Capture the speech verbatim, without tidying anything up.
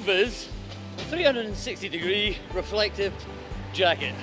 ProViz three sixty degree reflective jacket.